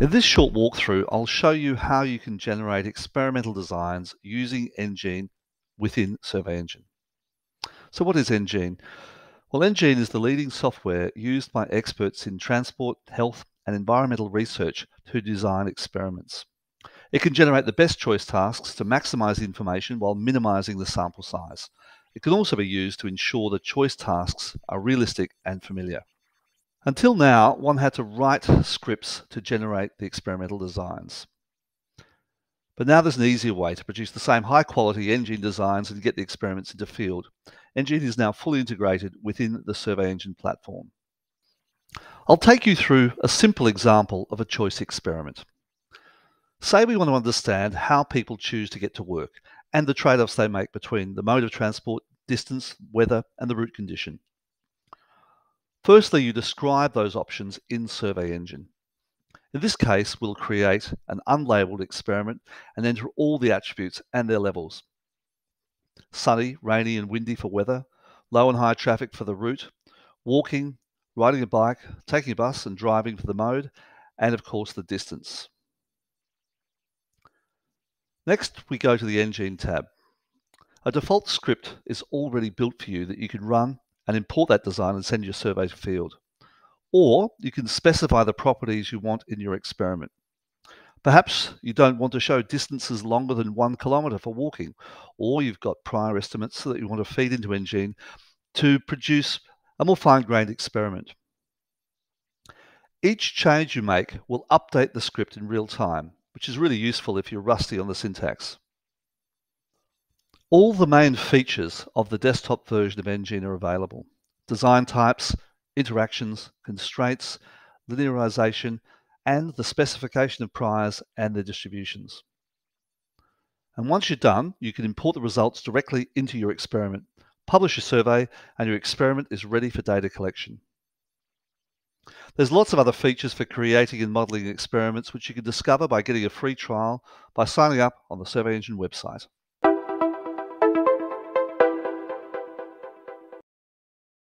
In this short walkthrough, I'll show you how you can generate experimental designs using NGene within SurveyEngine. So what is NGene? Well, NGene is the leading software used by experts in transport, health, and environmental research to design experiments. It can generate the best choice tasks to maximize information while minimizing the sample size. It can also be used to ensure the choice tasks are realistic and familiar. Until now, one had to write scripts to generate the experimental designs. But now there's an easier way to produce the same high-quality NGene designs and get the experiments into field. NGene is now fully integrated within the SurveyEngine platform. I'll take you through a simple example of a choice experiment. Say we want to understand how people choose to get to work and the trade-offs they make between the mode of transport, distance, weather, and the route condition. Firstly, you describe those options in SurveyEngine. In this case, we'll create an unlabeled experiment and enter all the attributes and their levels. Sunny, rainy and windy for weather, low and high traffic for the route, walking, riding a bike, taking a bus and driving for the mode, and of course the distance. Next, we go to the NGene tab. A default script is already built for you that you can run and import that design and send your survey to field. Or you can specify the properties you want in your experiment. Perhaps you don't want to show distances longer than 1 kilometre for walking, or you've got prior estimates that you want to feed into NGene to produce a more fine-grained experiment. Each change you make will update the script in real time, which is really useful if you're rusty on the syntax. All the main features of the desktop version of NGene are available. Design types, interactions, constraints, linearization, and the specification of priors and their distributions. And once you're done, you can import the results directly into your experiment, publish your survey, and your experiment is ready for data collection. There's lots of other features for creating and modeling experiments which you can discover by getting a free trial by signing up on the SurveyEngine website.